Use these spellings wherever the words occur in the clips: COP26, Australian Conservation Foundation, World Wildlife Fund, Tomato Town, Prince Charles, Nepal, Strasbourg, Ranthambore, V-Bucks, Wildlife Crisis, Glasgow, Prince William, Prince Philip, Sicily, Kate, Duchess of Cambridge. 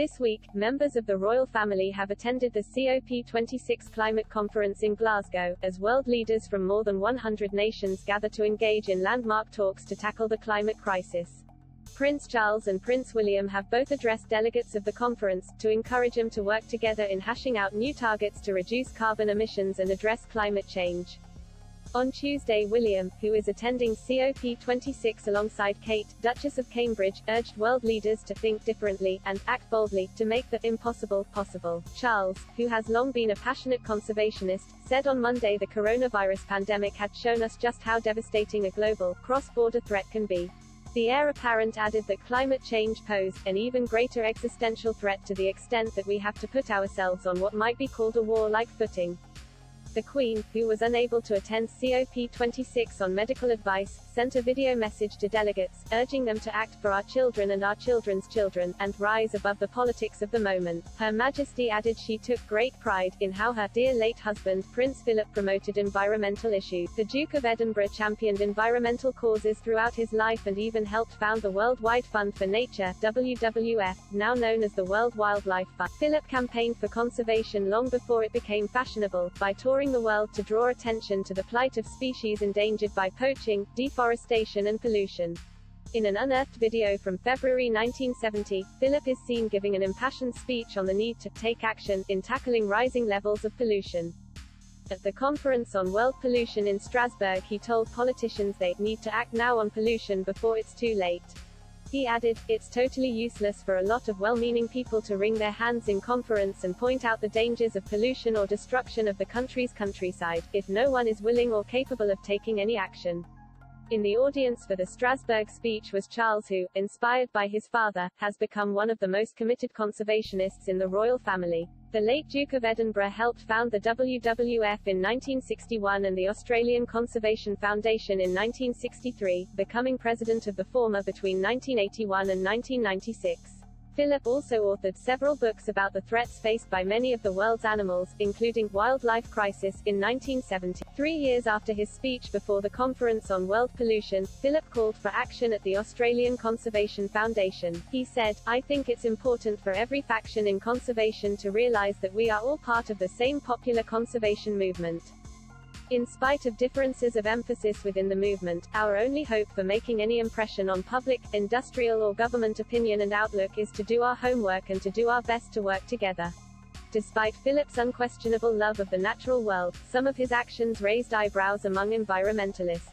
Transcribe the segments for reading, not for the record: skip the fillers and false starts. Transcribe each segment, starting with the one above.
This week, members of the royal family have attended the COP26 climate conference in Glasgow, as world leaders from more than 100 nations gather to engage in landmark talks to tackle the climate crisis. Prince Charles and Prince William have both addressed delegates of the conference, to encourage them to work together in hashing out new targets to reduce carbon emissions and address climate change. On Tuesday, William, who is attending COP26 alongside Kate, Duchess of Cambridge, urged world leaders to think differently, and act boldly, to make the impossible possible. Charles, who has long been a passionate conservationist, said on Monday the coronavirus pandemic had shown us just how devastating a global, cross-border threat can be. The heir apparent added that climate change posed an even greater existential threat to the extent that we have to put ourselves on what might be called a war-like footing. The Queen, who was unable to attend COP26 on medical advice, sent a video message to delegates, urging them to act for our children and our children's children, and rise above the politics of the moment. Her Majesty added she took great pride in how her dear late husband, Prince Philip, promoted environmental issues. The Duke of Edinburgh championed environmental causes throughout his life and even helped found the World Wildlife Fund for Nature, WWF, now known as the World Wildlife Fund. Philip campaigned for conservation long before it became fashionable, by touring the world to draw attention to the plight of species endangered by poaching, deforestation and pollution. In an unearthed video from February 1970, Philip is seen giving an impassioned speech on the need to take action in tackling rising levels of pollution. At the conference on world pollution in Strasbourg, he told politicians they need to act now on pollution before it's too late. He added, it's totally useless for a lot of well-meaning people to wring their hands in conference and point out the dangers of pollution or destruction of the country's countryside, if no one is willing or capable of taking any action. In the audience for the Strasbourg speech was Charles, who, inspired by his father, has become one of the most committed conservationists in the royal family. The late Duke of Edinburgh helped found the WWF in 1961 and the Australian Conservation Foundation in 1963, becoming president of the former between 1981 and 1996. Philip also authored several books about the threats faced by many of the world's animals, including Wildlife Crisis, in 1970. 3 years after his speech before the Conference on World Pollution, Philip called for action at the Australian Conservation Foundation. He said, I think it's important for every faction in conservation to realise that we are all part of the same popular conservation movement. In spite of differences of emphasis within the movement, our only hope for making any impression on public, industrial or government opinion and outlook is to do our homework and to do our best to work together. Despite Philip's unquestionable love of the natural world, some of his actions raised eyebrows among environmentalists.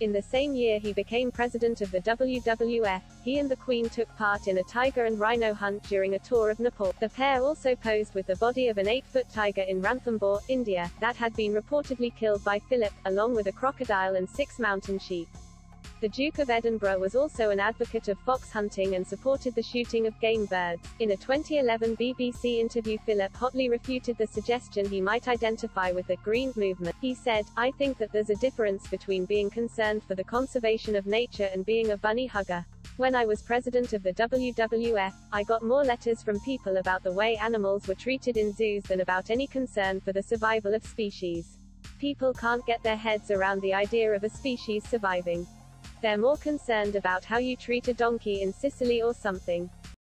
In the same year he became president of the WWF, he and the Queen took part in a tiger and rhino hunt during a tour of Nepal. The pair also posed with the body of an 8-foot tiger in Ranthambore, India, that had been reportedly killed by Philip, along with a crocodile and 6 mountain sheep. The Duke of Edinburgh was also an advocate of fox hunting and supported the shooting of game birds. In a 2011 BBC interview, Philip hotly refuted the suggestion he might identify with the Green Movement. He said, I think that there's a difference between being concerned for the conservation of nature and being a bunny hugger. When I was president of the WWF, I got more letters from people about the way animals were treated in zoos than about any concern for the survival of species. People can't get their heads around the idea of a species surviving. They're more concerned about how you treat a donkey in Sicily or something.